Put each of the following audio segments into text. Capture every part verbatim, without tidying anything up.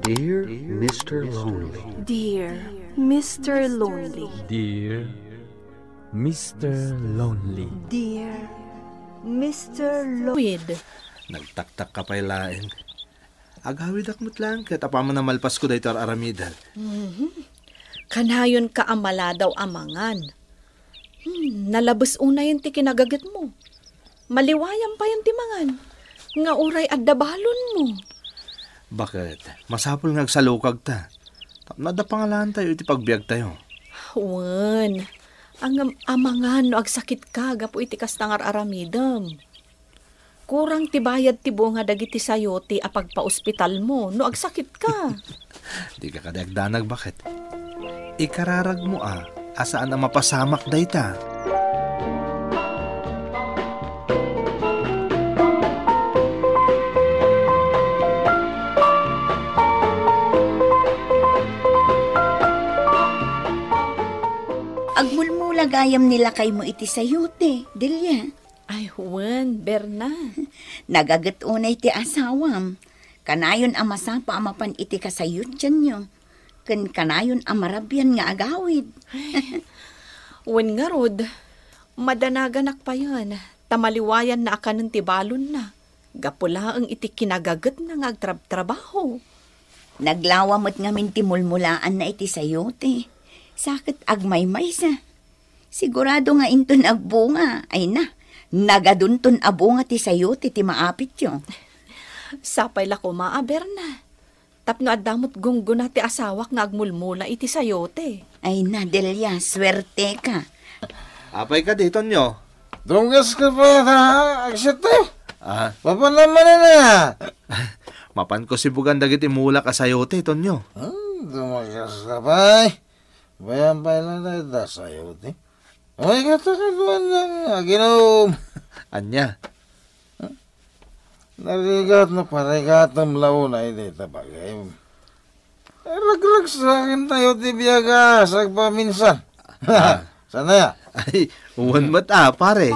Dear Mister Lonely. Dear Mister Lonely. Dear Mister Lonely. Dear Mister Lonely. Nagtaktak ka pa'y laeng. Agawid akmat lang, kaya tapaman na malpas ko dahi tar aramidal. Mm-hmm. Kanayon ka amala daw amangan. Hmm, nalabas una yung tikinagagat mo. Maliwayang pa yung timangan. Nga uray at dabalon mo. Bakit? Masapol nga agsalukag ta. Nada pangalaan tayo, iti pagbiag tayo. Wan, ang amangan no agsakit ka, gapo iti kastangar aramidam. Kurang tibayad tibo nga dagiti sayoti apag pa-ospital mo, no agsakit ka. Di ka kadagdanag, bakit? Ikararag mo ah, asaan ang mapasamak dayta? Agmulmulag ayam nila kay mo iti sayote, Delia. Ay, huwan, Berna. Nagagat unay ti asawam. Kanayon ang masapa amapan iti kasayot dyan nyo. Kan kanayon ang marabyan nga agawid. Uwan nga, Rod. Madanaganak pa yan. Tamaliwayan na aka ng tibalon na. Gapula ang iti kinagagat na nga agtrab-trabaho. Naglawamot ngamin timulmulaan na iti sayote. Sakit agmaymaysa. Sigurado nga inton agbunga. Ay na. Nagaduntun abunga ti sayo, titi maapit yung. Sapay lako maaber na. Tapno adamot gungguna ti asawak nga agmulmula iti sayote. Ay na, Delia, swerte ka. Apay ka dito nyo. Dronggas ka pa na agsete. Ah? Papan naman na. Mapan ko si Bugandag itimula ka sayote, ito nyo. Hmm, dronggas ka pa. Bayan pa lang tayo da sayote. Ay, katakaduan lang. Aginom. Anya? Narigat na paregat ang launa. Hindi tabagay. Raglag sa akin tayo, tibiyaga. Sagpaminsan. Sana ya? Ay, uwan ba't ah, pare?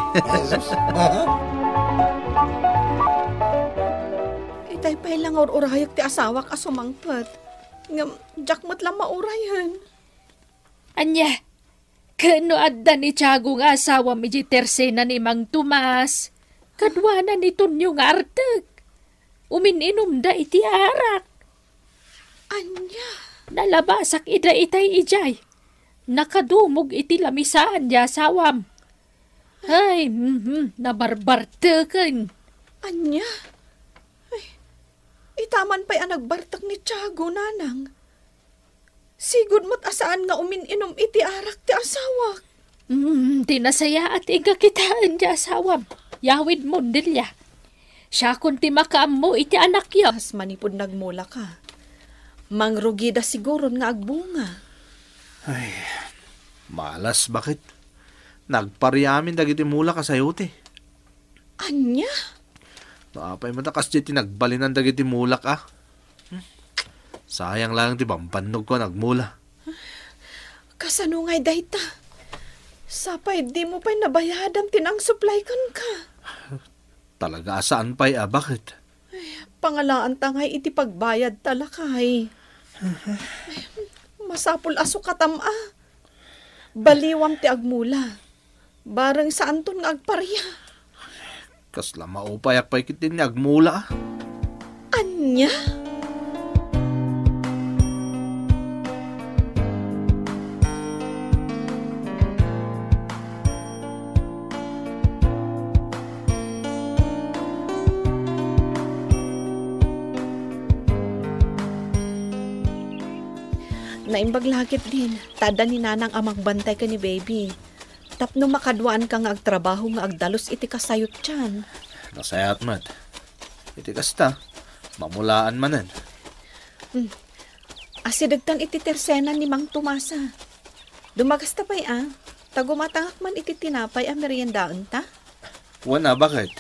Itay pa lang or-urahayag ti asawak asumangpat. Jakmat lang maurayan. Anya? Kano adda ni Tiago nga asawa miji tersena ni Mang Tomas. Kadwana ni Tonyo nga arteg. Umininom da iti arak. Anya. Nalabasak ida itay ijay. Nakadumog iti lamisaan di asawam. Ay, mm-hmm, nabarbartekan. Anya. Ay, itaman pa'y anagbartak ni Tiago, nanang. Sigud mo't asaan nga umin-inom iti arak ti asawak. Hmm, tinasaya at igakitaan ti asawam. Yawid mo, Delia. Siya kung timakaam mo iti anak yo. As manipod nagmula ka. Mangrugida siguro nga agbunga. Ay, malas bakit? Nagpariamin dagiti mula ka sayote. Anya? Naapay matakas di tinagbalinan dagiti mula ka. Sayang lang, di ba? Panog ko, nagmula. Kasanungay, dayta. Sapay, di mo pa'y nabayadang tinang supply kan ka. Talaga, asaan pa'y, ah? Bakit? Ay, pangalaan tangay, iti pagbayad talakay. Ay, masapul aso katam, ah. Baliwam ti agmula. Barang saan ton nga agparya. Kasla maupayak pa'y kitin ni agmula, ah. Anya? Naimbag lagit din, tada ni nanang amang bantay ka ni baby. Tapno makadwaan ka nga agtrabaho nga agdalos iti kasayot tiyan. Nasayat mat. Iti kasta, mamulaan manan. Hmm. Asidagtan iti tersena ni Mang Tomasa. Dumagasta pa'y ah, tagumatangak man iti tinapay ang meriendaan ta? Wana, bakit?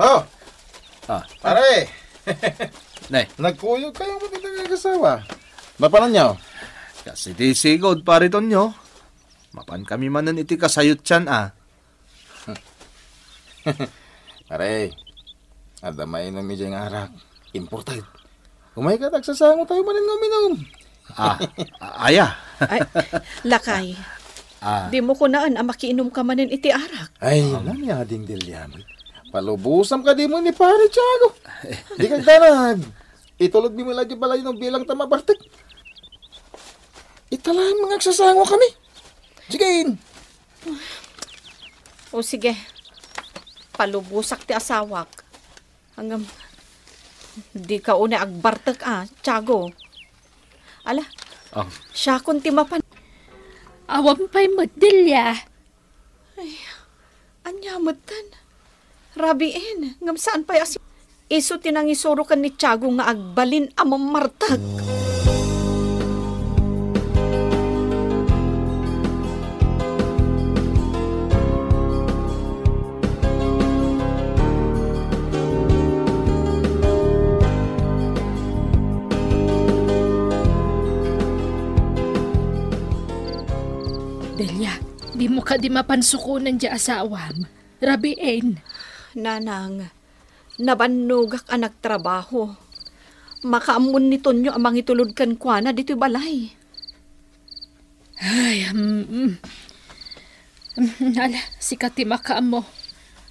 Oh! Ah, pare! Nay. Nagkuyog kayo mo dito kagasawa. Mapanan nyo? Kasi di sigod, pariton nyo. Mapan kami manan iti kasayot tiyan, ah. Pare, adamay ng medyo ng arak. Imported. Umay ka, tagsasango tayo manin ng uminom. Ah, aya. Ay, lakay. Ah. Di mo ko naan ang makiinom ka manin iti arak. Ay, oh, nanya ding dilyan. Palubusam ka di mo ni pare Tiago. Di kang danag. Itulod di mo lagi balay ng bilang tamabartek. Italahan mga agsasango kami. Sigein. O sige. Palubusak ti asawak. Hanggang di ka una agbartek ah, Tiago. Ala, oh. Siya kong timapan. Awam pa'y madilya. Ay, anyamatan. Rabiin, ngam saan pa'y asin. Iso tinangisuro ka ni Tiago nga agbalin amang martag. Di mo ka di mapansukunan di asawam. Rabiin. Nanang, nabanugak ang nagtrabaho. Makaamun nito nyo amang itulod kan kwa na dito'y balay. Ay, um, um, ala, si Katimakaan mo.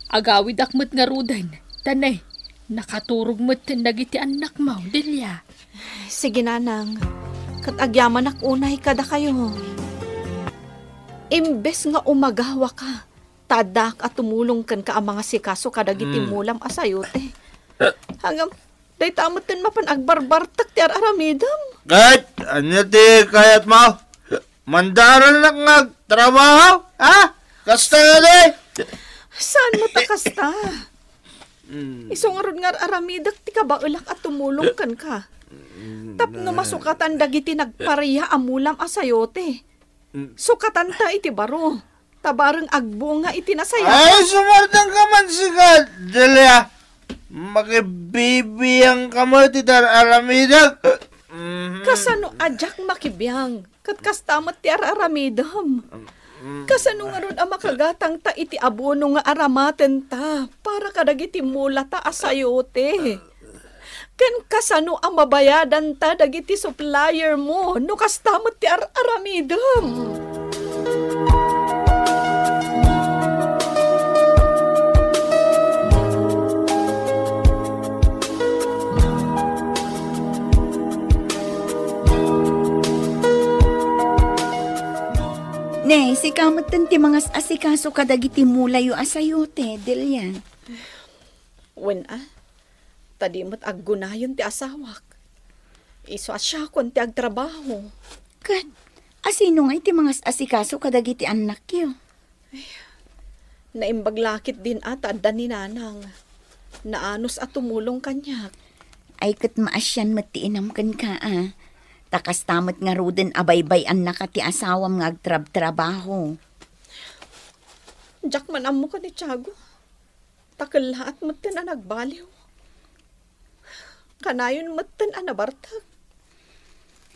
Agawidak mo't nga rudan. Tanay, nakaturog mo't nagiti anak mo, Delia. Sige, nanang. Katagyaman ak unay kada kayo. Imbes nga umagawa ka, tadak at tumulong kan ka ang mga sikaso kadagiti mulam asayote. Hanggang, day tamot din mapan agbarbartak ti aramidam. Kahit, ano ti kayat mo? Mandaran lang nagtrabaho? Ha? Kasta nga day? Saan mo ta kasta? Isong arun nga aramidak ti kabaulak at tumulong kan ka. Tapno masukatan dagiti nagpareha amulam asayote. Sukatan ta iti baro. Tabarang agbunga iti nasaya. Ay, sumartang ka man sika, Delia. Makibibiyang ka mo iti aramidam. Kasano ajak makibiyang? Katkastamat ti aramidam. Kasano nga ron ang makagatang ta iti abono nga aramaten ta para kadagiti mula ta asayote. Ken kasano ang mabayadan ta dagiti supplier mo no kastamot ti aramidam. Nay, si kamutan ti mga asikaso kadagiti mulay yo asayote, Delia. Wen a? Tadimot aggunayon ti asawak. Iso asya kon ti agtrabaho. Kat, asino nga iti mga asikaso kadagiti anak yo? Naimbaglakit din ata adda ni nanang. Naanos at tumulong kanyak. Ay kat maasyan matiinam kan ka ah. Takas tamot nga ruden abaybay anak at ti asawam nga agtrab-trabaho. Diyak man amo ka ni Tiago. Takalaat matin na nagbaliw. Kanayon matan anabartag.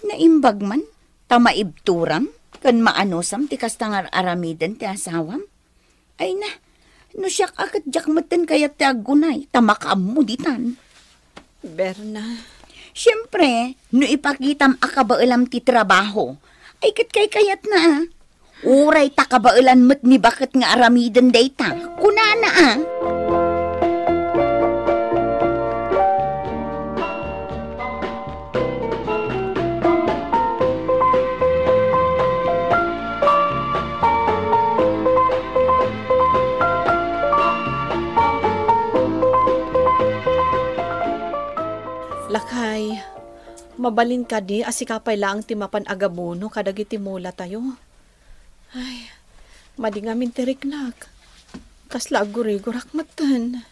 Naimbag man, tamaibturam, kan maanosam ti kastangar aramidan ti asawam. Ay na, no siyak akat jak matan kaya ti agunay, tamakaam mo ditan. Berna. Siyempre, no ipakitam akabailam ti trabaho, ay kat kay kayat na ah. Uray takabailan mat ni bakit nga aramidan dayta, kunana ah. Lakay, mabalin ka di asikapay lang timapan agabono kadagiti mula tayo. Ay, madingamin tiriknak. Kasla agurigurak matan.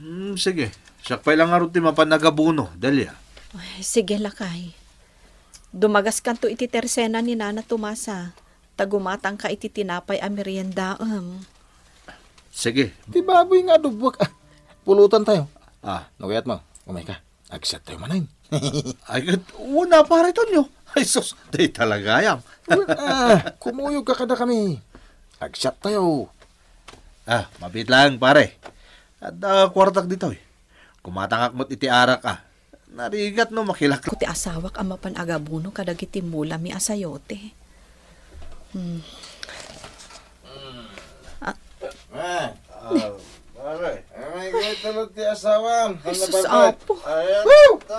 Mm, sige, sakpay lang nga rin timapan agabono. Dali ah. Ay, sige lakay. Dumagas kan to iti tersena ni Nana Tomasa. Tagumatang ka iti tinapay a meriendaam. Sige. Di baboy nga dubwak. Ah, pulutan tayo. Ah, nagayat mo. Umay ka. Agsat tayo manayin. Ay, una para ito nyo. Ay, sus, day talaga yan. Ah, kumuyog ka kada kami. Agsat tayo. Ah, mabit lang, pare. At uh, kwartak dito eh. Kumatangak mo't itiarak ah. Narigat no makilak. Kuti asawak ang mapanagabuno kadagitim mula mi asayote. Hmm. Ah. Ah. Aray, aray, aray, talot ti asawan. Jesus, apo.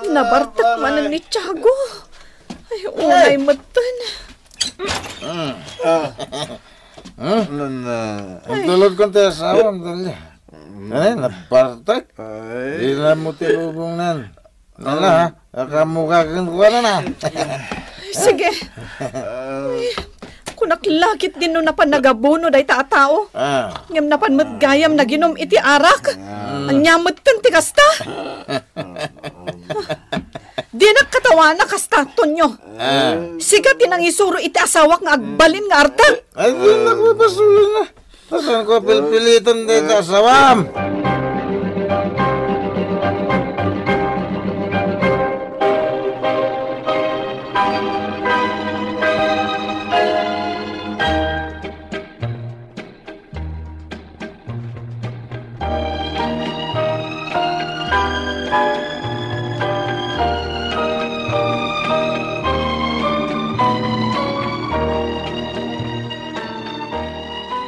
Nabartak manan ni Tiago. Ay, unay matan. Ang talot kong ti asawan. Ay, nabartak. Di na mo ti lubong nan. Nala, kamukakin ko na na. Sige. Kunaklakit din no napan nagabuno day taatao. Ah. Ngam napan matgayam naginom iti arak. Ah. Anyamot kan ti kasta. Di nakatawana kasta tonyo. Ah. Siga tinang isuro iti asawak nga agbalin nga artan. Ay, di nakapasulan na. Tasan ko pilpilitan day taasawam.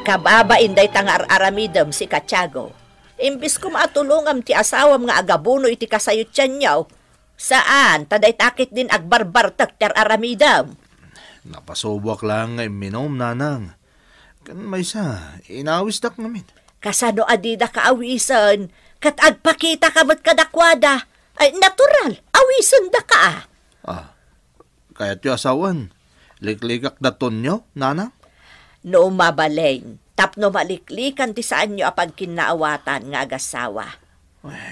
Kababa inday tangar aramidem si Katyago. Imbis ko maatulungam ti asawam nga agabuno iti kasayutyan niyaw. Saan? Taday takit din agbarbartak ter aramidem. Napasubok lang nga iminom, nanang. Kan may sa, inawis dak namin. Kasano adida ka awisan? Kat agpakita ka mat kadakwada. Ay, natural, awisan da ka ah. Ah, kaya ti asawan, liklikak daton niyo, nanang? No mabaleng, tapno maliklikan ti saan nyo apag kinaawatan nga agasawa.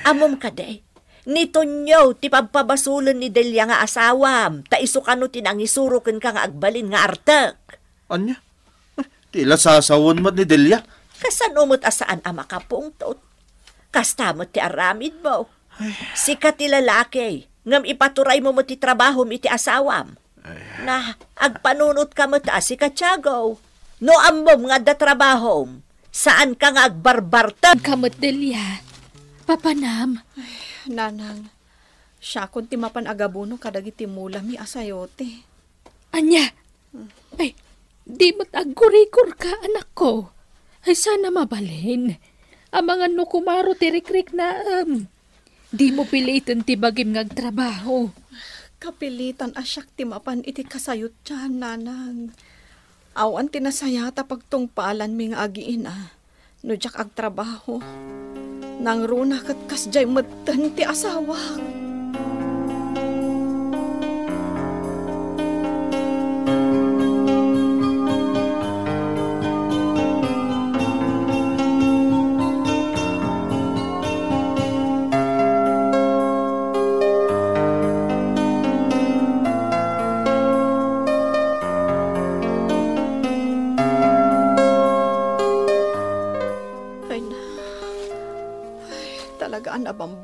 Amom kaday, nito nyo ti pagpabasulan ni Delia nga asawam, ta isukano tinangisurukin ka nga agbalin nga artek. Anya? Tila sasawon mat ni Delia? Kasanumot asaan ang makapungtot? Kastamot ti aramid mo. Sika ti lalaki, ngam ipaturay mo mo ti trabaho mi ti asawam. Ay. Na, agpanunot ka mo ta si Katyago. No amom nga da trabaho. Saan ka nga agbarbartan? Kamot, Delia. Papanam. Ay, nanang. Siya kung timapan agabuno kadagiti mula mi asayote. Anya. Ay, di mo't agkurikor ka, anak ko. Ay, sana mabalin. Ang mga nukumaro tirikrik na am. Um, di mo pilitan tibagim ngag trabaho. Kapilitan asyak timapan iti kasayot tiyan, nanang. Awan tinasayata pagtungpalan ming agiin ah. Nudyak ag trabaho. Nang runa kat kasjay matan ti asawak.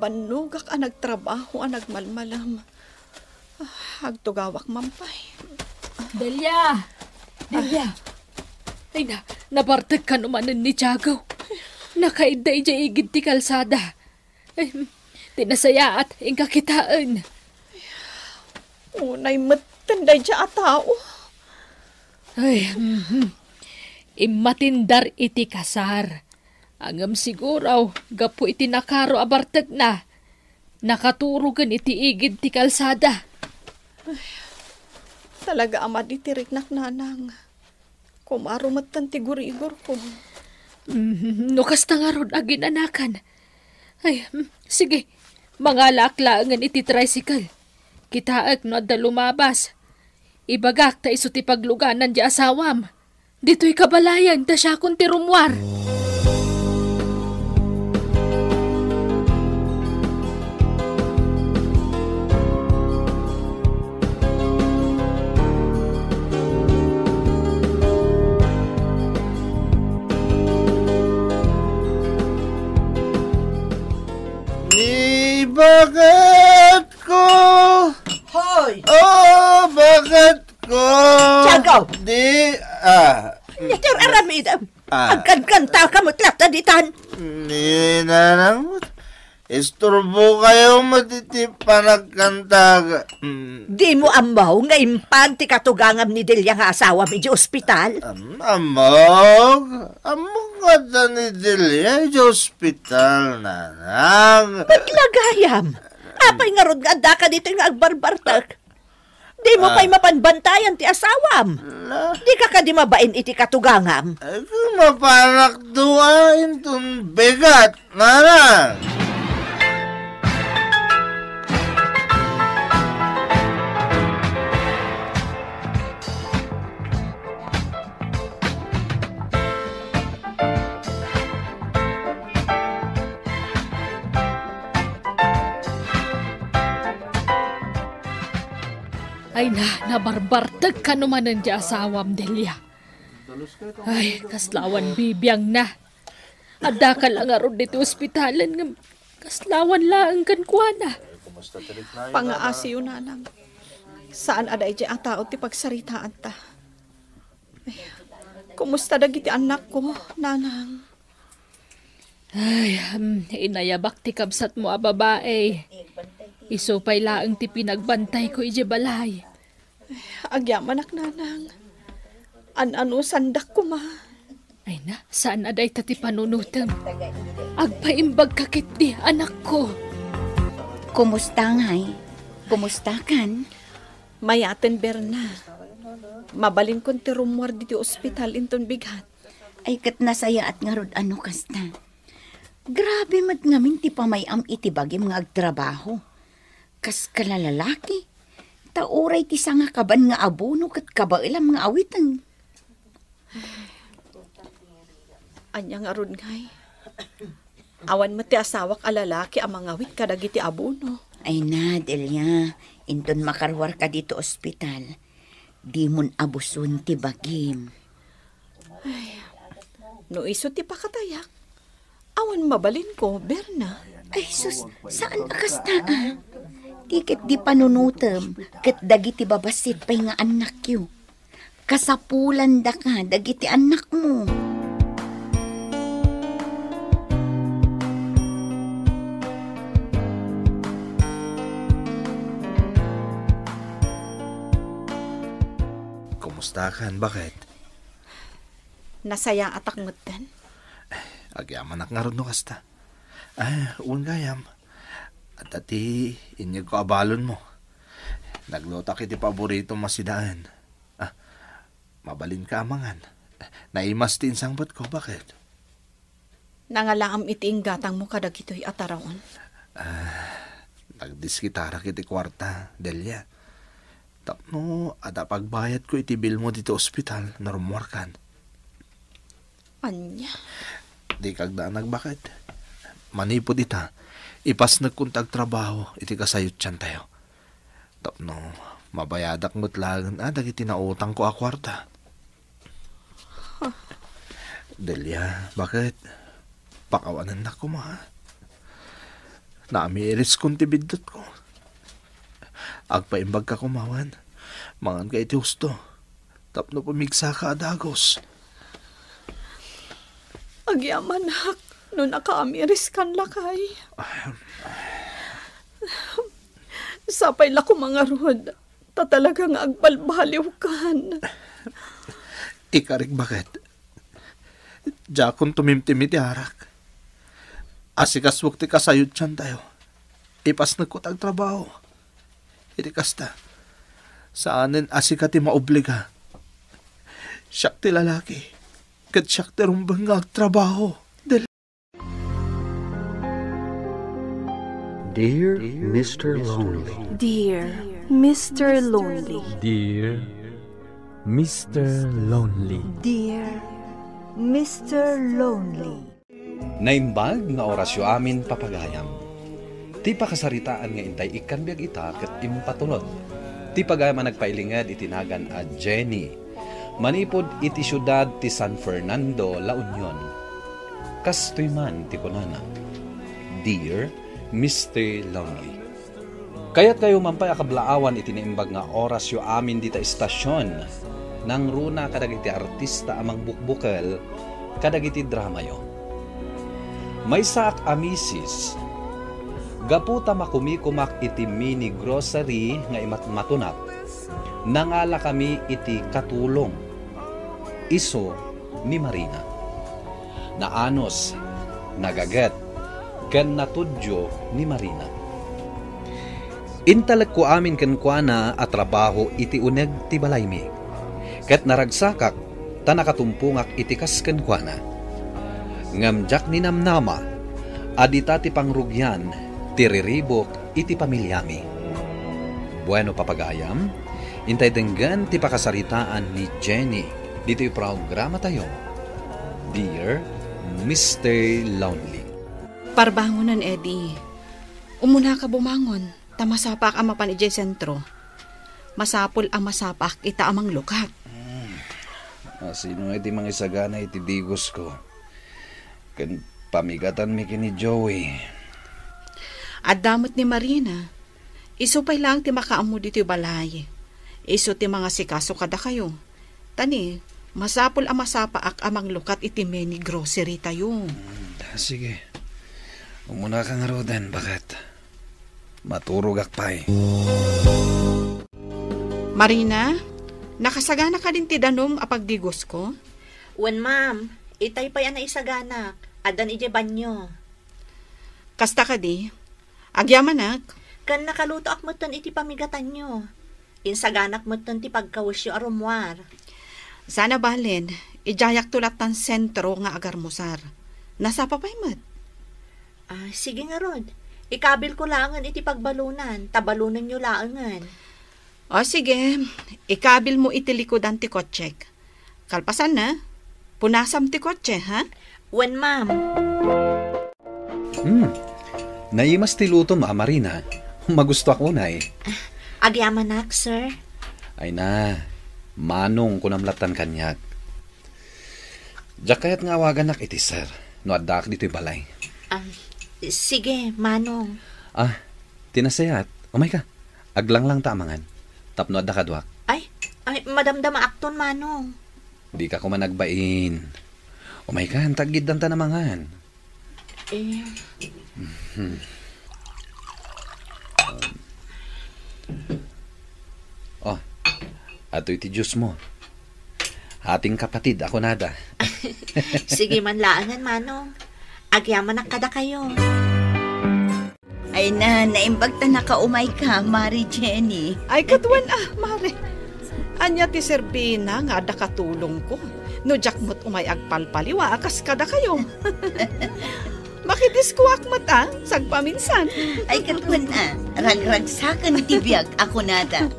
Banugak ang nagtrabaho, ang nagmalmalam. Ah, agtugawak, mampay. Delia! Delia! Ah. Ay na, nabartag ka naman ni Tiago. Nakaiday dyan igid ti kalsada. Ay, tinasaya at ingkakitaan. Unay matinday dyan atao. Ay, mm-hmm. Imatindar iti kasar. Angam siguraw, gapo iti nakaro abartag na. Nakaturugan iti igid ti kalsada. Ay, talaga ama di tiriknak nanang. Kumarumatan ti gurigor ko. Mm, nukas na nga ron aginanakan. Ay, mm, sige, mga laklaangan iti tricycle. Kitaag no adda lumabas. Ibagak ta iso ti pagluganan di asawam. Dito'y kabalayan ta siya kung ti rumwar. Bakit ko? Hoy! Oh, bakit ko? Tiago! Di, ah... Nitor aramidam! Ah, agkan-kanta ka mo, tlaptaditan! Di na lang. Isturbo kayo matitip panagkantag. Mm. Di mo ambaw nga impante katugangam ni Delia nga asawa mi di ospital. Um, amog? Amog ka ni Delia di ospital, nanag. Paglagayam! Apay nga rod nga daka dito nga agbarbartak. Di mo ah. pa'y mapanbantayan ti asawam. La. Di ka ka di mabain iti katugangam. Ay, mapanak duwain ton bigat, nana. Ay na, nabarbartag ka naman ang asawam, Delia. Ay, kaslawan bibiyang na. Ada ka lang aron dito ospitalan ng kaslawan lang kan kuana. Pangaasi yun na lang. Saan ada ije ang tao ti pagsaritaan ta? Ay, kumusta dagiti anak ko, nanang? Ay, um, inayabak ti kabsat mo a babae. Isupay laang ti pinagbantay ko ije balay. Agyaman ak nanang. An-ano sandak ko ma. Ay na, saan aday tati panunutam. Agpaimbag kakit di anak ko. Kumusta ngay? Kumusta kan? Mayaten Berna. Mabalin kon ti rumor diti ospital inton bighat. Ay kat nasaya at ngarod ano kasta. Grabe mat ngamin ti pamayam itibagim nga agtrabaho. Kas kalalalaki, tauray ti sanga kaban nga abono kat kabailam nga awitan. Anya nga ron ngay. Awan mo ti asawak alalaki ang mga awit kadagiti abono. Ay na, Delia, indon makarwar ka dito ospital. Di mon abuson ti bagim. Ay, no iso ti pakatayak. Awan mabalin ko, Berna. Ay sus, saan akasta ah? Tiket di panunutem, ket dagiti babasit pay nga anak yu. Kasapulan da ka, dagiti anak mo. Kumusta kan? Bakit? Nasaya atak muddan. Agyaman ak nga ron no kasta. Ay, uwan gayam. At ati, inyag ko abalon mo. Naglota kiti paborito masidaan. Ah, mabalin ka amangan. Naimas ti insangbat ko, bakit? Nangalaam iti inggatang mo kadag ito'y ataraon. Ah, nagdiskitara kiti kwarta, Delia. Tapno, at apagbayad ko itibil mo dito ospital, narumwarkan. Anya? Di kagdaanag bakit? Manipod ita. Ipas nagkuntag trabaho, iti kasayot siyan tayo. Tapno, mabayadak mo't lagan, ah, dagiti na utang ko a kwarta. Huh. Delia, bakit? Pakawanan na ko, ma. Naamiris kong tibidot ko. Agpaimbag ka kumawan. Mangan ka iti husto. Tapno, pumigsa ka adagos. Agyaman hak. No nakaamiris kan lakay. Sapay lako mga rod. Tatalagang agbalbaliw kan. Ikarik bakit? Diyakon tumimtimi ti harak. Asikaswag ti kasayod siyan tayo. Ipas nagkutag trabaho. Iti kasta. Saanin asika ti maobliga. Siyak ti lalaki. Kat siyak ti rumbang agtrabaho. Dear Mister Lonely. Dear Mister Lonely. Dear Mister Lonely. Dear Mister Lonely. Naimbag nga orasyo amin papagayam. Ti pakasaritaan nga intay ikan biag ita ket impatulod. Ti pagayam nagpailingad itinagan a Jenny. Manipod iti syudad ti San Fernando, La Union. Kastoy man ti kunana. Dear Mister Lonely. Kaya't kayo mampay akablaawan itiniimbag nga oras yu amin dita istasyon nang runa kadagiti artista amang bukbukel kadagiti drama yo. May saak amisis Gaputa makumikumak iti mini grocery nga imatmatunat. Nangala kami iti katulong. Iso ni Marina. Naanos, nagagat, ken natudyo ni Marina. Intalag ko amin kenkwana at trabaho iti uneg ti balaymi. Ket naragsakak, tanakatumpungak iti kas kenkwana. Ngamjak ni namnama, adita ti pangrugyan, tiriribok iti pamilyami. Bueno papagayam, intay denggan ti pakasaritaan ni Jenny dito yung programa tayo. Dear Mister Lonely. Parbangonan, Eddie. Umuna ka bumangon, tamasapak ang mapanijay sentro. Masapol ang masapak ita amang lukat. Hmm. Ah, sino iti mga isagana iti digos ko? Kan pamigatan mi kini Joey. At damot ni Marina, iso pa'y lang ti makaamu dito'y balay. Iso ti mga sikaso kada kayo. Tani, masapol ang masapaak amang lukat iti meni grocery tayo. Sige, umuna kang rodan, bakat maturugak pa'y. Marina, nakasagana ka din ti danom apagdigos ko? Wan ma'am, itay pa'y anaisagana, adan ije banyo. Kasta ka di? Agyamanak, kan nakaluto ak moton iti pamigatan nyo. Insaganak moton ti pagkawasyo arumwar. Sana balen, ijayak tulat tan sentro nga agarmusar. Nasa papay mat. Ah, sige nga Rod, ikabil ko langan iti pagbalunan, tabalunan nyo laangan. O sige, ikabil mo iti likodan ti kotsek. Kalpasan na, punasam ti kotse, ha? Wan, ma'am. Hmm. Naimas ti luto, Ma Marina. Magusto ako na eh. Ah, agyamanak, sir. Ay na, manong kunamlatan kanyak. Diyak kaya't nga awaganak iti, sir. No, adak dito'y balay. Um, sige, manong. Ah, tinasayat. Umay ka. Aglang lang tamangan. Tapno adak adwak. Ay, ay madamdama akton, manong. Di ka kumanagbain. Umay ka, tagid ang tanamangan. Eh... Mm-hmm. um. Oh, ato iti juice mo. Ating kapatid, ako nada. Sige man laangan, manong. Agyaman ang kada kayo. Ay na, naimbagta na kaumay ka, Mari Jenny. Ay katwan ah, Mari. Anya ti Serbina nga ada katulong ko. No jakmot umay agpalpaliwa, akas kada kayo. Makidiskuak mata, sagpaminsan. Ay, katwan na, ragragsakan tibiyag ako nada.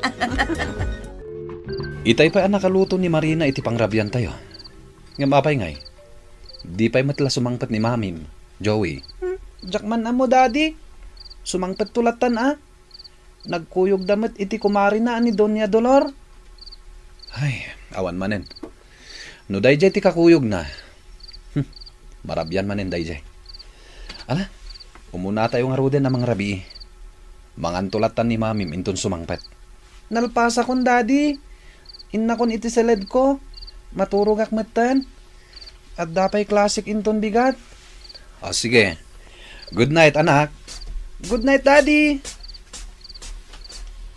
Itay pa ang nakaluto ni Marina iti pangrabian tayo. Nga mapay ngay, di pa'y matla sumangpat ni Mamim, Joey. Hmm, jakman na mo, Daddy. Sumangpat tulatan, ah. Nagkuyog damat iti kumari na ni Doña Dolor. Ay, awan manen. No, dayjay ti kakuyog na. Hm, marabian manen, dayjay. Ala, umuna tayo nga ruden ng mga rabi. Mangantulatan ni Mamim intun sumangpet. Nalpasa kon, Daddy. Innakon iti seled ko. Maturog akmatan. At dapay classic intun bigat. O oh, sige. Good night, anak. Good night, Daddy.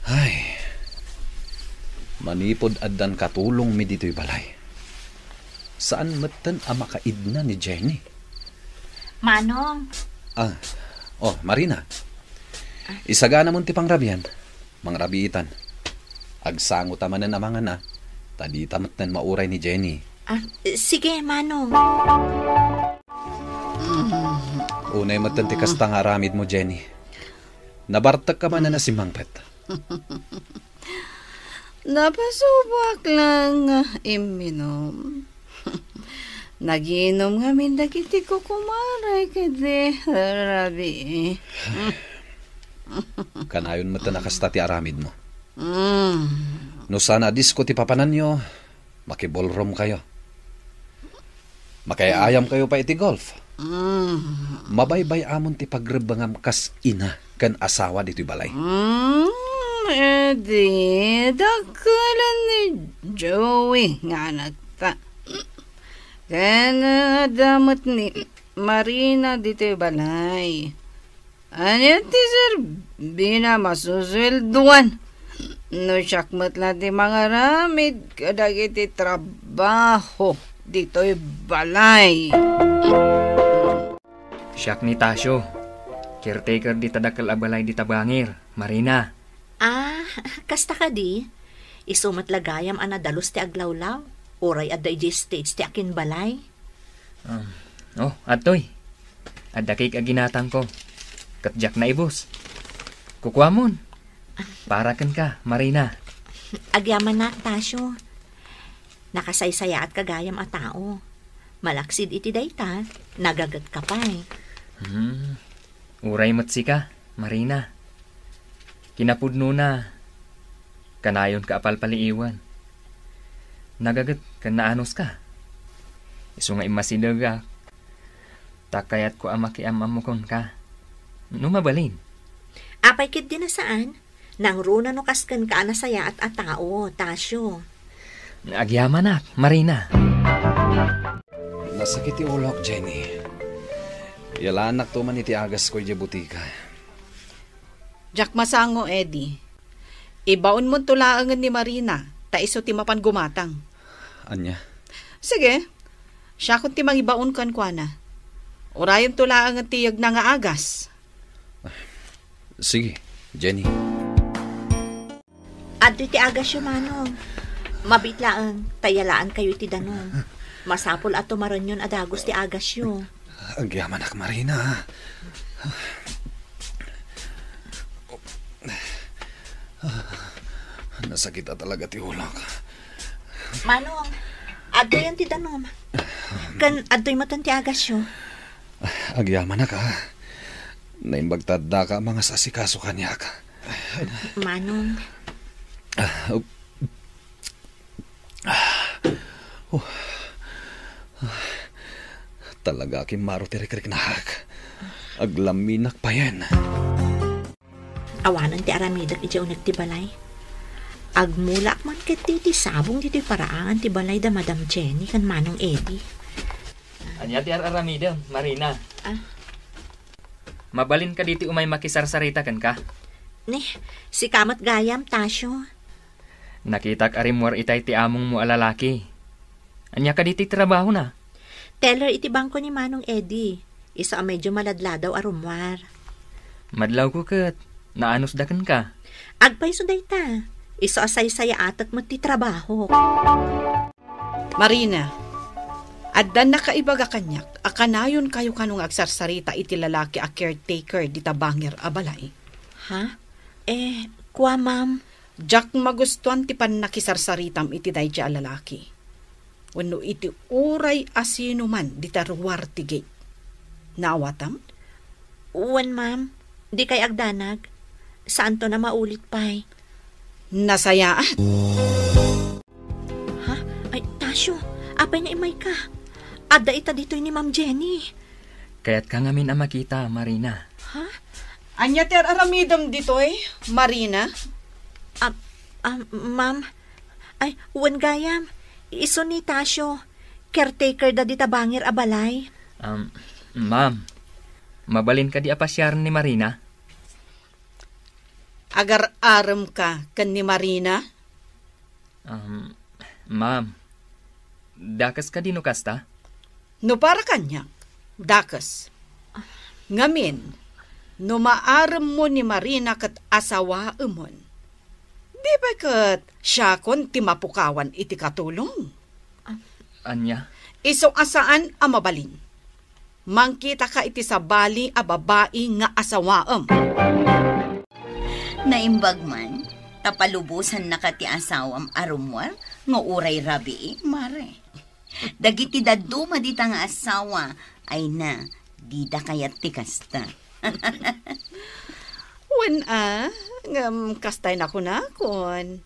Ay. Manipod addan katulong mi dito'y balay. Saan matan ang makaidna ni Jenny? Manong. Ah, oh, Marina. Isagana mo ti pangrabian, mangrabiitan. Agsango taman na namangan na, tadi tamat na mauray ni Jenny. Ah, sige, Manong. Unay matantikas tang aramid mo, Jenny. Nabartak ka man na na si Mangpet. Napasubak lang, iminom. Naginom nga mindakiti ko kumaray kade rabi eh. Kanayon mata nakasta ti aramid mo. Mm. No sana disko ti papanan nyo, makibolrom kayo. Makayaayam kayo pa iti golf. Mm. Mabaybay amon ti pagrebangam kas ina kan asawa dito'y balay. Mm. Edi, dakalan ni Joey nga nagta. Kaya na damot ni Marina dito'y balay. Anyati sir, bina masuswelduan. No syakmat natin mga ramid, kadag iti trabaho, dito'y balay. Syak ni Tasyo, caretaker di tadakal abalay di tabangir, Marina. Ah, kasta ka di, isumat lagayam anadalos ti aglawlaw, oray at daigi stage ti akin balay. Um, oh, atoy, adakik aginatang ko, katjak na ibos, kukwamon. Para kan ka, Marina. Agyaman na, Tasyo. Nakasaysaya at kagayam a tao. Malaksid iti dayta, nagagat ka pa eh. Hmm. Uray matsi ka, Marina. Kinapudno na. Kanayon ka apalpaliiwan. Nagagat ka naanos ka. Iso nga imasidaga. Takayat ko amakiamamukon ka. Numabalin. Apay kid din na saan? Nang runa no kasken ka anasaya at atao, Tasyo. Agyaman ak, Marina. Nasakit iulok, Jenny. Yalanak to man iti agas ko di butika. Jak masango, Eddie. Ibaon mo tulaangan ni Marina, ta iso ti mapan gumatang. Anya? Sige, siya kung ti mangibaon kan kwa na. Orayon tulaangan tiyag na nga agas. Sige, Jenny. Adoy ti agas yung manong. Mabitlaan, tayalaan kayo ti danong. Masapol at tumaron yun adagos ti agas yung. Agyaman ak, Marina. Nasakita talaga ti ulak. Manong, adoy yan ti danong. Kan adoy matan ti agas yung. Agyaman ak, ha. Naimbagtadda ka mga sasikaso kanya ka. Manong. Uh, uh, uh, uh, talaga aking marutirikrik na hak. Aglaminak pa yan. Awanan ti aramidak iti unik ti balay. Agmulak man kit ti sabong dito'y paraan ti balay da Madam Jenny kan Manong Eddie. Anya ti aramidam, Marina? Ah? Mabalin ka diti umay makisarsarita kan ka? Neh, si kamat gayam, Tasyo. Nakitak arimwar itay ti among mo alalaki. Anya ka diti trabaho na? Teller iti bangko ni Manong Eddie. Isa medyo maladla daw arumwar. Madlaw ko kat. Naanos dakan ka? Agpay so dayta. Isa asaysaya atat mo ti trabaho. Marina, addan nakaibaga kanyak. Akanayon kayo kanong agsarsarita iti lalaki a caretaker di tabanger abalay. Ha? Eh, kwa ma'am? Jak magustuhan ti pan nakisarsaritam iti dayja a lalaki. Wenno iti uray asino man di taruwar ti gate. Naawatam? Uwan, ma'am. Di kay agdanag. Saan to na maulit pa'y? Nasayaan. Ha? Ay, Tasyo. Apay na imay ka. Ada ita dito'y ni Ma'am Jenny. Kaya't ka ngamin ang makita, Marina. Ha? Anya ter aramidam dito'y, Marina? Ah, uh, uh, ma'am, ay, uwan gayam, iso ni Tasyo, caretaker da di tabangir abalay. Um, ma'am, mabalin ka di apasyar ni Marina? Agar aram ka kan ni Marina? Um, ma'am, dakas ka di no kasta? No para kanya, dakas. Ngamin, no maaram mo ni Marina kat asawa umon. Di ba kat siya kon timapukawan iti katulong? Uh, anya? Iso asaan ang mabalin? Mangkita ka iti sa bali a babae nga asawaam. Naimbag man, tapalubusan na ka ti asawam arumwar nga uray rabi mare. Dagiti daduma dita nga asawa ay na dida kayat ti kasta. Wen ah, ngam kastay na ko na kon.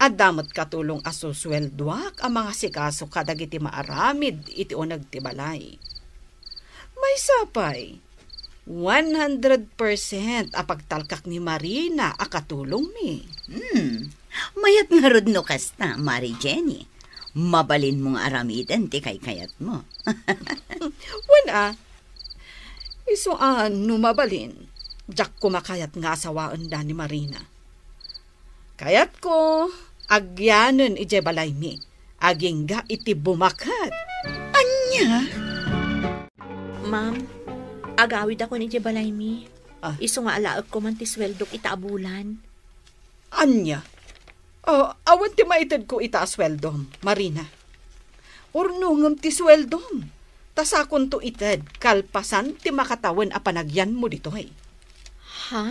At damot katulong asuswelduak ang mga sikaso kadag iti maaramid iti unag ti balay. May sapay, one hundred percent a pagtalkak ni Marina a katulong mi. Hmm, mayat nga rod no kasta, Mari Jenny. Mabalin mong aramidan ti kay kayat mo. Wen ah, iso ano mabalin? jak kumakayat nga asawaan da ni Marina. Kayat ko, agyanan ije balay mi, aging ga iti bumakat. Anya? Ma'am, agawid ako ni ije balay mi. Ah. Iso nga alaag ko man ti sweldok itaabulan. Anya? Oh, awan ti maitad ko itaasweldom, Marina. Urnungam ti sweldom. Tasakon to itad, kalpasan ti makatawan a panagyan mo dito eh. Ha?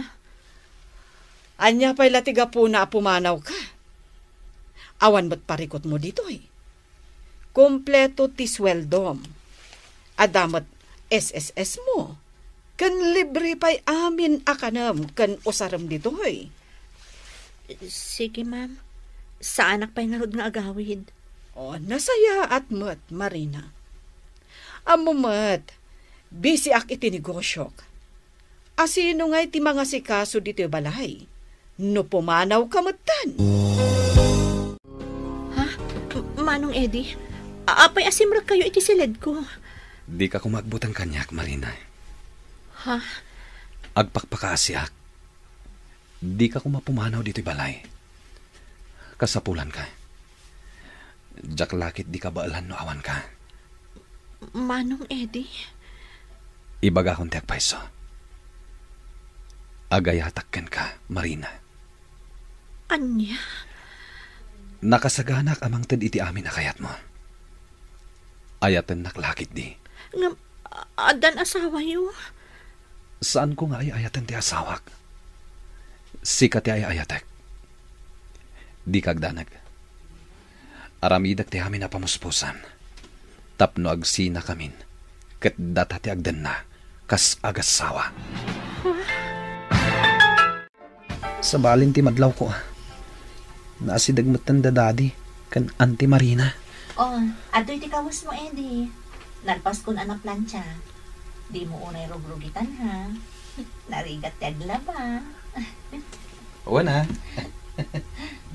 Anya pa'y latiga po na pumanaw ka. Awan ba't parikot mo dito eh. Kompleto ti sweldom. Adamat S S S mo. Kan libre pa'y amin akanam kan usaram dito eh. Sige, ma'am. Sa anak pa'y narod nga agawid. O, nasaya at mat, Marina. Amo mat, busy ak iti negosyok. Asino nga'y ti mga sikaso dito balay? No pumanaw ka matan. Ha? Manong Eddie? Apay asimrak kayo iti silid ko. Di ka kumagbutang kanyak, Marina. Ha? Agpakpakaasyak. Di ka kumapumanaw dito'y balay. Kasapulan ka. Jak lakit di ka baalan no awan ka. Manong Eddie? Ibaga akong tiyak paiso. Agayatakan ka, Marina. Anya? Nakasaganak amang tad iti amin na kayat mo. Ayatan naklakit di. Ngam, adan asawa yo? Saan ko nga ay ayatan ti asawak? Sikat ti ayayatek. Di kagdanag. Aramidak ti amin na pamuspusan. Tapno agsina kamin. Ket data ti agdan na. Kas agasawa. Sabalin ti madlaw ko. Naasidagmatan da daddy. Kan Auntie Marina. O, oh, adoy ti kawas mo Eddie. Nalpas kun anak plancha. Di mo unay rugrugitan ha. Narigat ti aglaba. Uwan ha.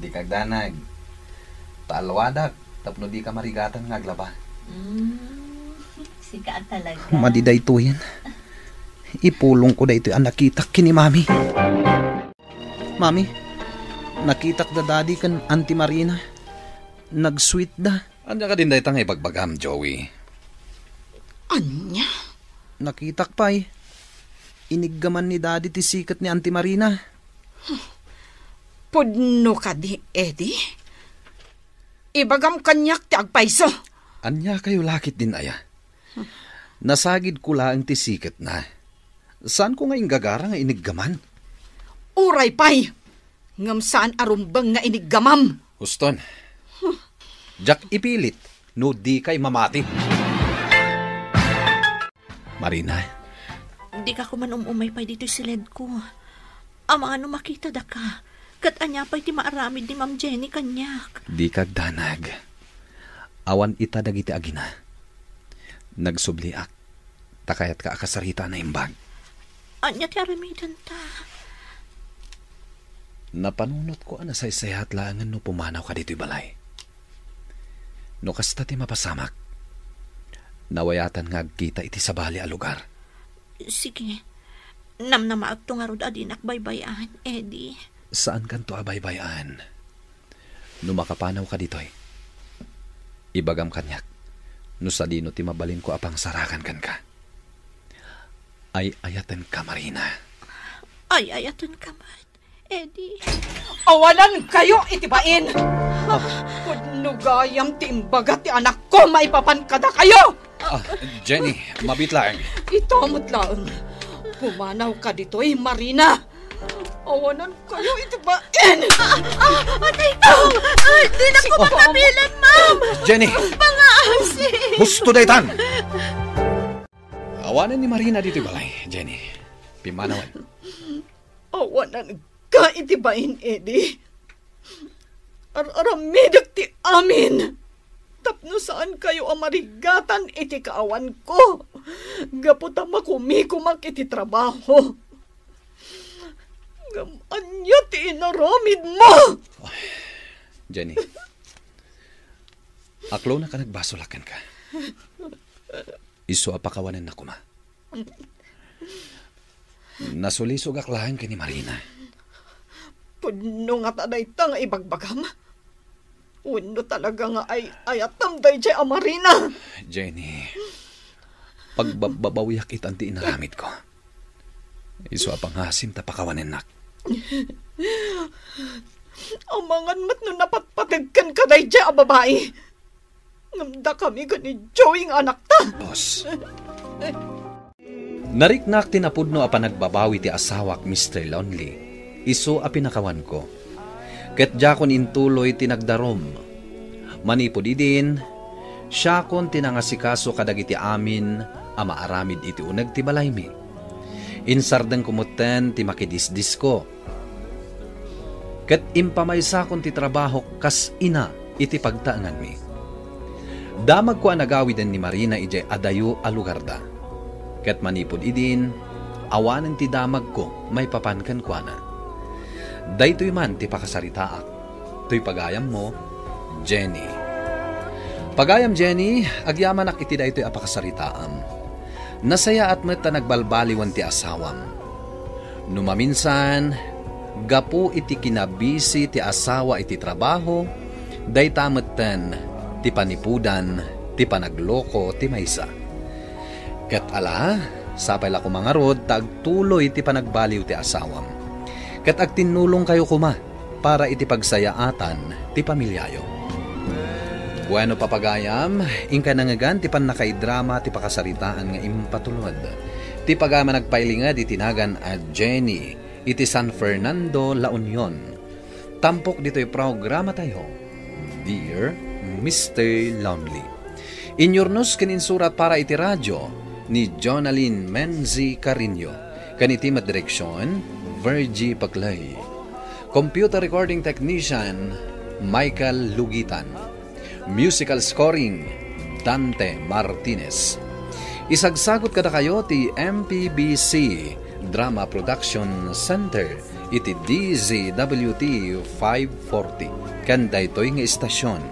Di kagdanag. Talwadak. Tapno di ka marigatan ng aglaba. Mm, sika talaga. Madiday to yan. Ipulong ko da ito ang nakitak kini mami. Mami, nakitak da daddy kan Auntie Marina. Nag-sweet da. Anya ka din da itang ipagbagam, Joey. Anya? Nakitak pa eh. Iniggaman ni daddy ti sikat ni Auntie Marina. Huh. Pudno ka di, Eddie. Ibagam kanyak ti agpaiso. Anya kayo lakit din, aya. Huh. Nasagid ko lang ti sikat na. Saan ko nga inggagara nga iniggaman? Uray pay! Ngam saan arumbang nga iniggamam? Huston. Huh. Jak ipilit, no di kay mamati. Marina, di ka kuman umumay pa dito si led ko. Ama ano makita da ka. Kat anya pa'y ti maaramid ni Ma'am Jenny kanyak. Di kagdanag. Awan ita dagiti agina. Nagsubliak. Takayat ka akasarita na imbag. Anya ti aramidan ta. Napanunot ko ana sa isayat laangan no pumanaw ka dito'y balay. No kasta ti mapasamak. Nawayatan nga agkita iti sabali a lugar. Sige, namnamaag to nga rod adinak baybayan, Eddie. Saan kan to abaybayan? No makapanaw ka ditoy. Ibagam kanyak. No sa dino ti mabalin ko apang sarakan kan ka. Ay ayatan ka, Marina. Ay ayatan ka, Mad, Eddie. Awalan kayo itibain! Ah. Pudnugayam timbaga ti anak ko, maipapankada kayo! Ah, Jenny, mabit lang. Itamot lang. Pumanaw ka dito eh, Marina. Awanan kayo, itibain! Ah, ah, atay ko! Ah, di na ko makapilan, ma'am! Jenny! Pangaasi! Husto daytan! Awanan ni Marina dito balay, Jenny. Pimanawan. Awanan ka, itibain, Eddie. Ar-aramidak ti amin! Tapno saan kayo amarigatan iti kaawan ko. Gaputa makumikumak iti trabaho. Gaman niya ti inaramid mo. Oh, Jenny, aklaw na ka nagbasulakan ka. Iso apakawanan na kuma. Nasulisog aklahan kay ni Marina. Puno nga taday ta nga ibagbagam. Uno talaga nga ay ayatam day jay a Marina. Jenny, pagbabawiyak itanti inaramid ko. Iso apang hasim tapakawanin nak. Amangan mat no napatpatagkan ka day jay a babae. Ngamda kami gani Joey nga anak ta. Boss. Nariknak tinapudno apa nagbabawi ti asawak Mister Lonely. Iso a pinakawan ko. Ket jakon intuloy tinagdarom. Manipod idin, siya kon tinangasikaso kadagiti amin a maaramid iti uneg ti balaymi. Insardeng kumuten ti makidisdis ko. Ket impamaysa kon ti trabaho kas ina iti pagtaangan mi. Damag ko anagawiden ni Marina ijay adayo a lugarda. Ket manipod idin, awanan ti damag ko, may papankan ko na. Day to'y man ti pakasaritaak, to'y pagayam mo, Jenny. Pagayam Jenny, agyaman ak iti day to'y apakasaritaam. Nasaya at met ta nagbalbaliwan ti asawam. Numaminsan, gapu iti kinabisi ti asawa iti trabaho, day tametten ti panipudan, ti panagloko, ti maysa. Ket ala, sapay la kumangarod, tagtuloy iti panagbaliw ti asawam. Ket agtinulong kayo kuma, para iti pagsayaatan ti pamilyayo. Bueno papagayam, ingka nangagan ti panakaidrama ti pakasaritaan nga impatulod. Ti pagama nagpailingad itinagan a Jenny, iti San Fernando, La Union. Tampok dito'y programa tayo, Dear Mister Lonely. Inyornos kininsurat para iti radyo, ni Jonaline Menzi Carino, kaniti madireksyon Virgie Paglay. Computer recording technician Michael Lugitan. Musical scoring Dante Martinez. Isagsagot kada kayo ti M P B C Drama Production Center iti D Z W T five forty kanda ito'y nga istasyon.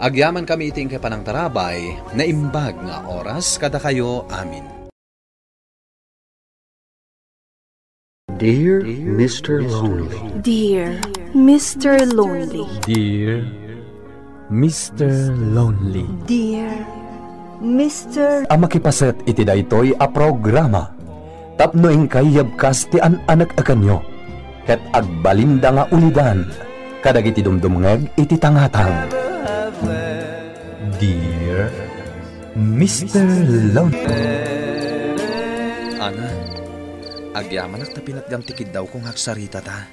Agyaman kami iting kapanang tarabay na imbag nga oras kada kayo amin. Dear Mister Lonely. Dear Mister Lonely. Dear Mister Lonely. Dear Mister Ang makipaset iti daytoy a programa. Tapno ingkayabkas ti an-anak akanyo. Ket agbalinda nga ulidan. Kadagiti dumdumngeg iti tangatang. Dear Mister Lonely. Ana, agyaman ak tapinatgam tikid daw kung haksarita ta.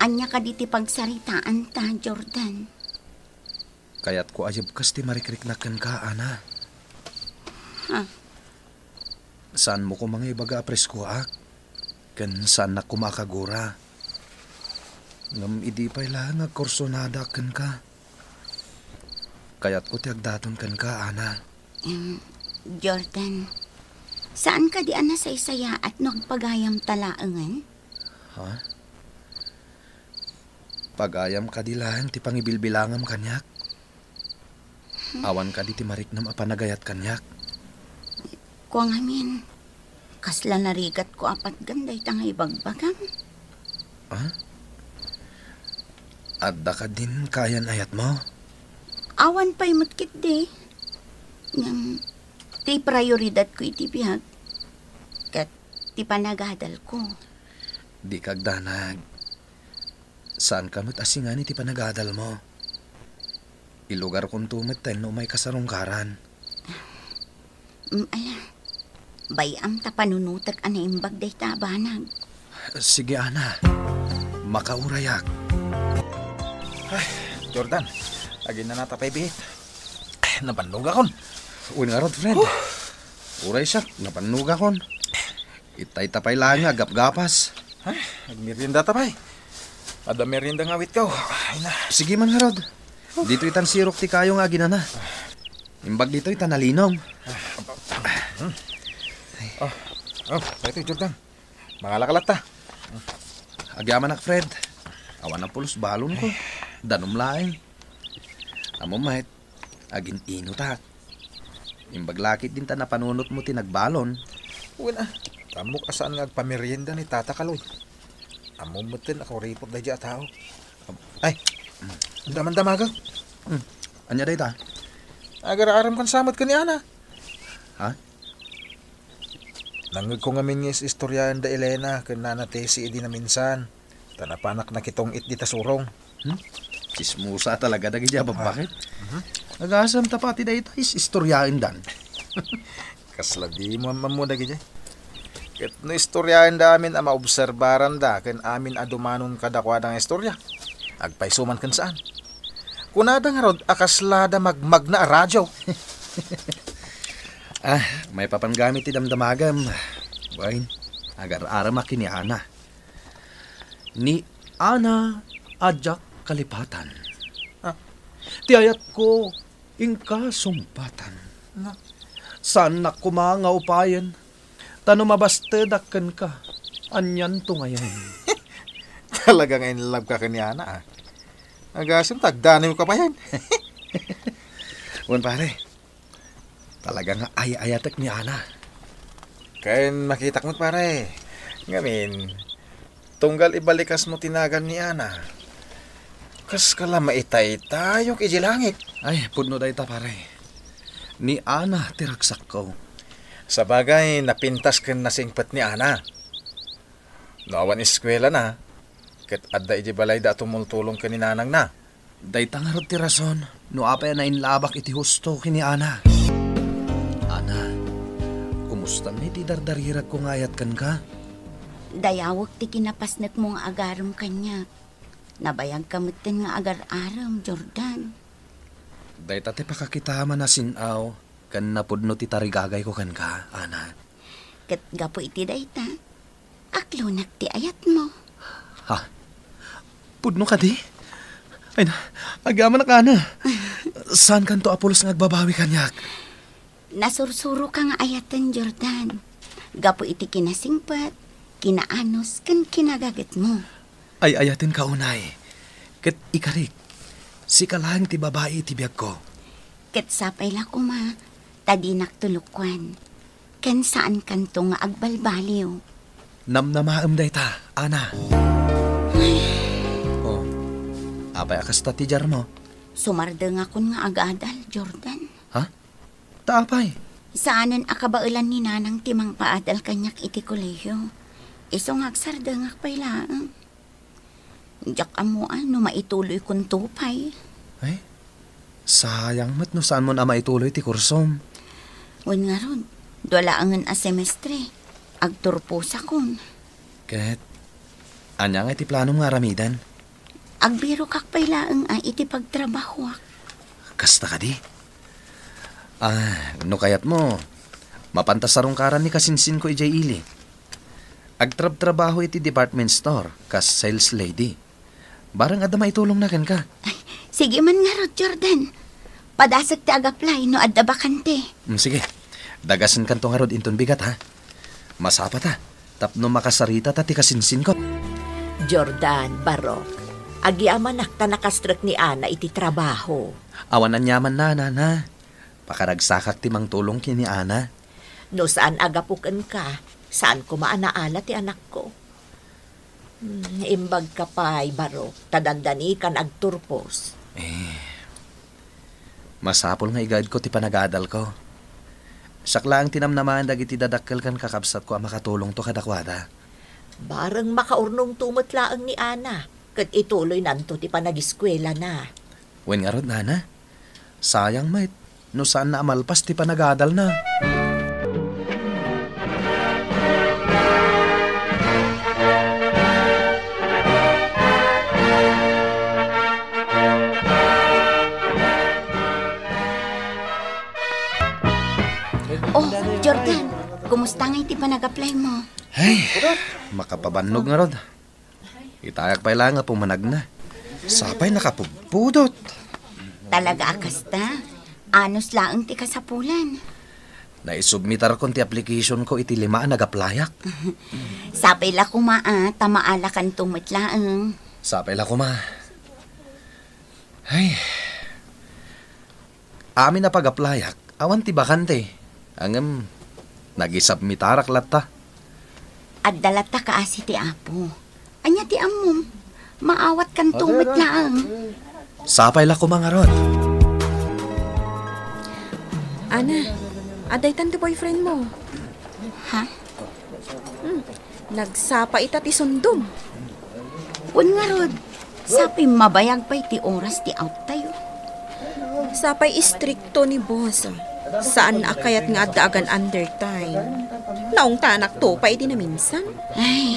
Anya ka diti pagsaritaan ta, Jordan. Kaya't ko ayab kas ti marikriknakan ka, Ana. Huh? Saan mo ko mga ibaga apres ko ak? Kan saan na kumakagura? Ngam idi pa'y lang agkorsonada kan ka. Kaya't ko tiagdaton kan ka, Ana. Um, Jordan, saan ka di, Ana, sa isaya at nagpagayam talaangan? Ha? Huh? Pagayam ka di lang, ti pangibilbilangam kanyak. Hmm? Awan ka di ti mariknam apanagayat kanyak. Kuang amin, kasla narigat ko apat ganday tangay bagbagam. Ha? Huh? Adda ka din kayan ayat mo? Awan pa'y matkit de. Nang ti prioridad ko iti bihag. Kat ti panagadal ko. Di kagdanag. Saan ka mat asingan iti panagadal mo? Ilugar kong tumit tayo no may kasarungkaran. Um, ala, bayam ta panunutag anay imbag day tabanag. Sige, Ana. Makaurayak. Ay, Jordan. Lagi na natapay bihit. Napanlog akon. Uy nga rod, friend. Oh. Uray siya, napanlog akon. Itay-tapay lang nga, gap-gapas. Ha? Nagmerienda tapay. Ada merienda nga awit ka. Ay na. Sige man nga rod. Oh. Dito itan sirok ti kayo nga ginana. Imbag dito itan nalinong. Hmm. Oh, oh, ito, Jordan. Makalakalat ta. Agyaman ak, friend. Awan ang pulos balon ko. Danumlaing. Amo mahit, agin inutak. Imbaglakit din ta na panunot mo tinagbalon. Uy na, Amok asaan nga agpamerienda ni Tata Kaloy. Among mutin ako report na dyan tao. Ay, daman-damaga. Hmm. Anya day ta? Agar-aram kan samat ka ni Ana. Ha? Nangag ko ngamin nga istoryahan da Elena kan nanatesi di na minsan. Tanapanak na kitong it di tasurong. Hmm? Sismusa talaga nagijabang bakit? Uh-huh. Nag-asam tapati da ito is istoryahan dan. Kasladi mo mo nagijay. Ket no istoryahan da amin ang maobserbaran da ken amin adumanon kadakwadang istorya. Agpaisuman ken saan. Kunada nga rod akaslada magmag na radyo. Ah, may papanggamit ti damdamagam. Bain, agar-aram aki ni Ana. Ni Ana ajak kalipatan. Ah. Tiayat ko ingka sumpatan. Ah. Saan na kumanga upayan? Tanong mabastadakan ka. Anyan to ngayon. Talagang in love ka kani Ana ah. Agasim, tagdanin mo ka pa yan. Uwan pare. Talagang ay-ayatak ni Ana. Kain makitak mo pare. Ngamin, tunggal ibalikas mo tinagan ni Ana. Kas kala maitay tayo kiji langit. Ay, puno dahi ta pare. Ni Ana tiraksak ko. Sa bagay, napintas ken nasingpat ni Ana. Noawan eskwela na. Ket adda iji balay da tumultulong ken ni nanang na. Dahi ta nga rod ti rason. No apay na inlabak iti husto ken ni Ana. Ana, kumusta ni ti dardarira kung ayat kan ka? Dayawak ti kinapasnet mong agaram kanya. Nabayag kamutin nga agar-aram, Jordan. Day tate pakakitama na sinaw, kan napudno ti tarigagay ko kan ka, Ana. Kat gapo iti day ta, aklunak ti ayat mo. Ha? Pudno ka di? Ay na, agama na ka, Ana. Saan kanto apulos nga agbabawi kanyak? Nasursuro kang ayatan, Jordan. Gapo iti kinasingpat, kinaanos, kan kinagagat mo. Ay ayatin ka unay. Ket ikarik, sikalang ti babae ti biyag ko. Ket sapay la kuma, tadinak tulukwan. Ken saan kanto nga agbalbaliw. Namnamaam day ta, Ana. Oh, apay akas ta ti jar mo. Sumardeng akon nga agadal, Jordan. Ha? Taapay. Saanan akabaulan ni nanang timang paadal kanyak iti kolehiyo. Isong agsardangak pay laang. Diyak amuan no maituloy kong tupay. Ay, sayang mat no saan mo na maituloy ti kursom. Wan nga ron, dwalaangan a semestre. Agturposa kon. Ket, anya nga iti plano nga ramidan? Agbiro kak pay laang a iti pagtrabahuak. Kasta ka di? Ah, no kayat mo. Mapantasarong karan ni kasinsin ko ijay ili. Agtrab-trabaho iti department store, kas sales lady. Barang adda maitulong na ken ka. Ay, sige man nga rod, Jordan. Padasag ti ag-apply no adda bakante. Mm, sige, dagasan kanto nga rod inton bigat ha. Masapa ta, tapno makasarita ta ti kasinsin ko. Jordan Barok, agiaman nakta nakastrek ni Ana iti trabaho. Awanan yaman na, Nana. Pakaragsakak ti mang tulong kini Ana. No saan agapukan ka? Saan ko maanaala ti anak ko? Hmm, imbag ka pa'y Barok, tadandani kan agturpos. Eh, masapol nga igad ko ti panagadal ko. Sakla ang tinamnaman dagiti dadakkel kan kakabsat ko ang makatulong to kadakwada. Barang makaurnong tumutlaang ni Ana, kat ituloy nanto ti panagiskwela na. Wen nga rod, Nana. Sayang mait. No saan na amalpas ti panagadal na. Oh, Jordan, kumusta nga iti panag-apply mo? Ay, makapabannog nga rod. Itayak pa lang nga pumanag na. Sapay nakapupudot. Talaga akasta? Anos laang ti kasapulan. Naisubmitar kon ti application ko iti lima ang nagaplayak. Sapay la kuma ah, tamaala kan tumitlaang. Sapay la kuma. Ay. Amin na pagaplayak, awan ti bakante. Angem, nagisubmitarak latta. Addalat ta kaasi ti Apo. Anya ti ammom, maawat kan tumit laang. Sapay la ko mangarot. Ana, aday tan ti boyfriend mo. Ha? Hmm. Nagsapa ita ti sundom. Un nga rod, sapay mabayag pa'y ti oras ti out tayo. Sapay istrikto ni boss. Saan akayat nga daagan undertime. Naong tanak to, pa iti na minsan. Ay,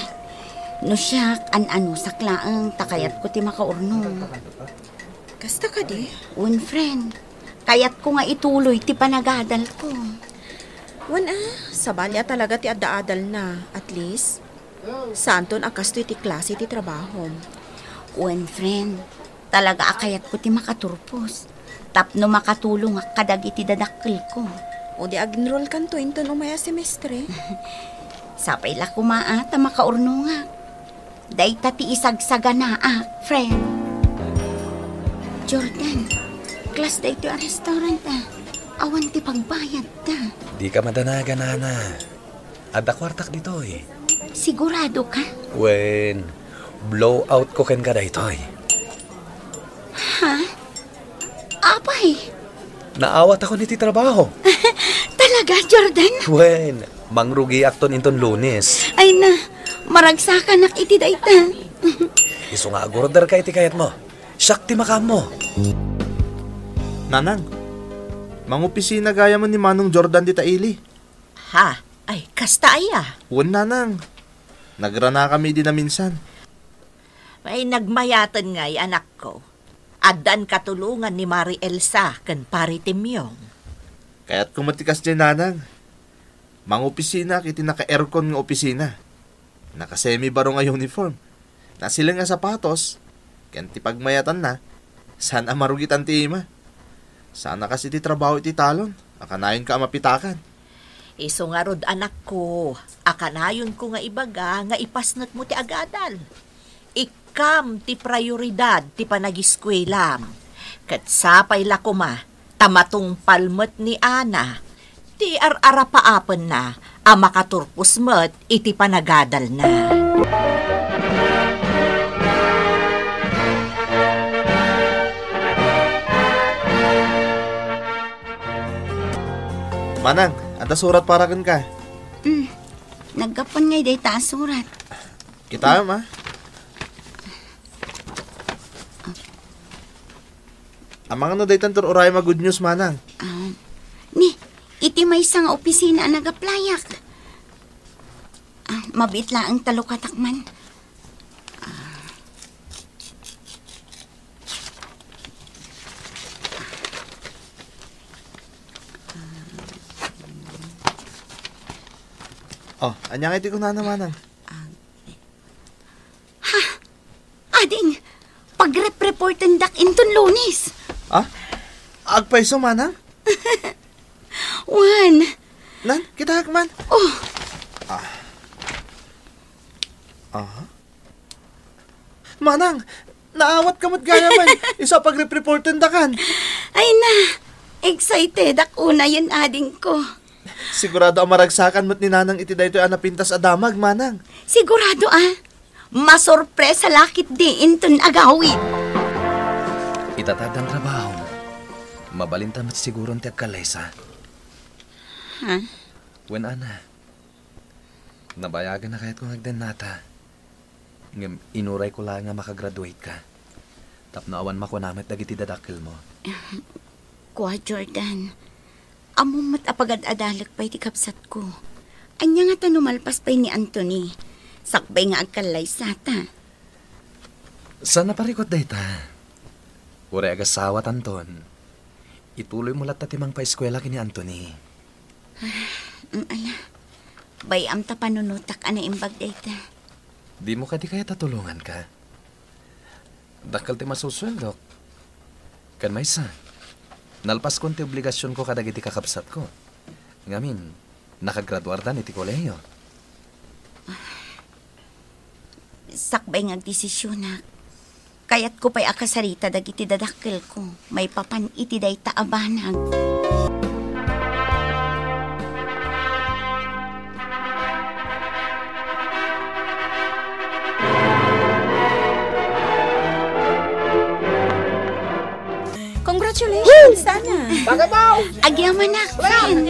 no siyak, an-ano, saklaang, takayat ko ti makaurnong. Kasta ka di? Un, friend, kayat ko nga ituloy ti panagadal ko. Wan ah, sabalya talaga ti ada-adal na, at least. Santon akastoy ti klase ti trabaho. Un, friend, talaga akayat ko ti makaturpos. Tapno makatulong kadag iti dadakkel ko. O di aginroll kan to, inton umaya semestre. Sapay la kumaa, ta makaurno nga. Day tati isagsaganaa, ah, friend. Jordan, class day to a restaurant, ah. Awan ti pagbayad, ta. Di ka madanagan, Ana. Ada kwartak dito, eh. Sigurado ka? When blowout ko ken ka dito, eh. Ha? Apay? Naawat ako niti trabaho. Talaga, Jordan? Wen, mangrugi akton inton Lunes. Ay na, maragsakan ak iti dayta. Iso nga agorder ka iti kayat mo. Sakti makam mo. Nanang, mangopisina gaya mo ni Manong Jordan di Taili. Ha? Ay, kasta ay ah. Wen, Nanang. Nagrana kami di na minsan. Ay, nagmayatan nga'y anak ko. Adan katulungan ni Mari Elsa ken pari Timyong. Kaya't kumatikas ni Nanang. Mang opisina kiti naka-aircon ng opisina. Nakasemi baro nga uniform. Nasila nga sapatos. Ken ti pagmayatan na. Sana marugitan ti ima. Sana kasi ti trabaho iti talon. Akanayon ka mapitakan. Iso nga rod anak ko. Akanayon ko nga ibaga nga ipasnat mo ti agadal. Ik Kam ti prioridad ti panagiskwela. Katsapay la kuma, tamatong palmet ni Ana. Ti ar-ara paapen na, a makaturpos met iti panagadal na. Manang, ada surat para ken ka. Mm, naggapon ngay day ta surat. Kita ma. Amang na daytan tur oray ma good news Manang. Uh, ni, iti may isang opisina ang nagaplayak. Uh, mabitla ang talukatakman. Uh, uh, oh, anyang iti ko na naman. Uh, ha! Ading! Pag-rep-reportan dak inton Lunes! Ah? Agpaiso, Manang? Juan! Nan, kita man. Oh! Ah. Aha. Manang! Naawat ka mo't gaya man! Isa pag-rep-reportan dakan! Ay na! Excited ako na yun, ading ko. Sigurado ang maragsakan mo't ni Nanang iti daytoy ang napintas adamag, Manang. Sigurado ah! Masorpresa lakit di inton agawid! Itatad ang trabaho. Mabalintan mo't siguro ang tiyagkalaysa. Ha? Wen, Ana. Nabayagan na kaya't kung hagdan nata. Inuray ko lang nga makagraduate ka. Tapnaawan makunamit dagiti dadakil mo. Kwa, Jordan. Among matapagad-adalak pa'y tikapsat ko. Anya nga tanumalpas pa'y ni Anthony. Sakbay nga agkalaysa ta. Sana parikot dahi ta. Ure agasawa tanton. Ituloy mo lahat tatimang paeskwela kini Anthony. Ang ala. Bayam ta panunutak ana imbag dayta. Di mo kadi kaya tatulungan ka. Dakkel ti masusweldo. Kan maysa. Nalpas kon ti obligasyon ko kadagiti kakabsat ko. Ngamin, nakagraduar ta iti kolehiyo. Sakbay nga desisyonak. Kaya't ko pa'y akasarita dag iti dadakkel ko. May papan iti day taabanag. sana. Agyaman na, friend.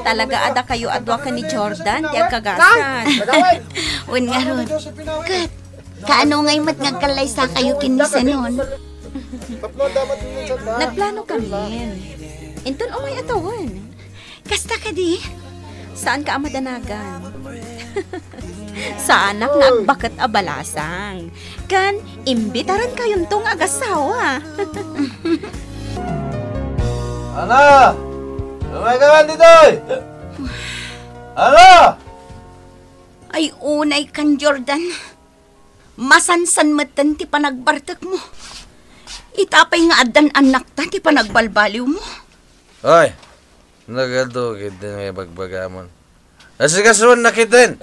Talaga ada kayo adwa ka ni Jordan, di kagasan. Un nga ron. Kat, kaano nga'y matngagkalay sa kayo kinisanon? Nagplano kami. Inton umay atawan. Kasta ka di? Saan ka amadanagan? Sa anak na agbakat abalasang. Kan, imbitaran kayong tong agasawa. Ana! Lumay ka dito! Ana! Ay unay kan, Jordan. Masansan matan ti panagbartak mo. Itapay nga adan anak ta ti panagbalbaliw mo. Ay! Nagadugid din may bagbagamon. Asikasuan na kitin!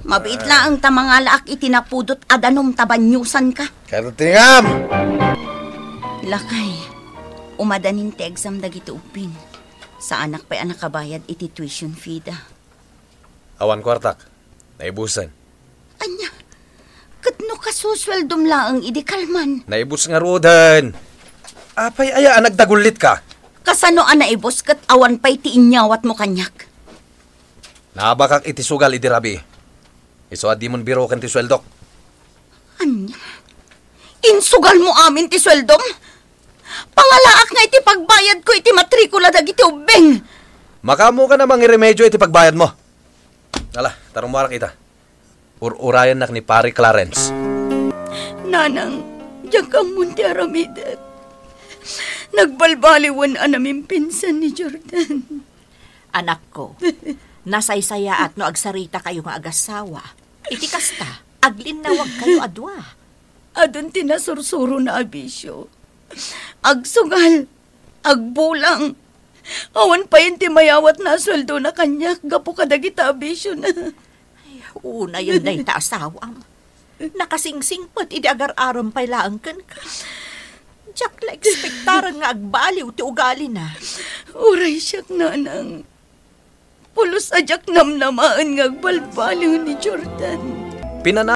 Mabait na ang tamangalaak itinapudot adanong tabanyusan ka. Karutingam! Lakay. Umadanin te exam dagito upin. Sa anak pa'y anak kabayad iti tuition fee da. Awan kwartak. Naibusan. Anya, katno kasusweldom laang idikalman. Naibus nga rodan. Apay ayaan nagdagulit ka. Kasano ang naibus kat awan pa'y tiinyawat mo kanyak. Nabakak itisugal idirabi. Isoad di mon biro kan tisweldok. Anya, insugal mo amin tisweldom? Pangalaak nga iti pagbayad ko iti matrikula dagiti ubeng. Makamu ka namang iremedyo iti pagbayad mo. Ala, tarong marak ita. Ur-urayan nak ni Pari Clarence. Nanang, diyan kang munti aramidat. Nagbalbaliwan anaming pinsan ni Jordan. Anak ko, nasaysaya at no agsarita kayo nga agasawa. Iti kasta, aglin na wag kayo adwa. Adon tinasursuro na abisyo. Agsugal, agbulang, awan pa yun timayawat na sweldo na kanya, gapo kadagita abisyo na. Ay, una yun na yung taasawang. Nakasingsing pat, idagar-aram pa'y laangkan ka. Diyak na ekspektaran nga agbaliw, ti ugali na. Uray siyak nanang, pulos ajak namnamaan nga agbalbaliw ni Jordan. Pinana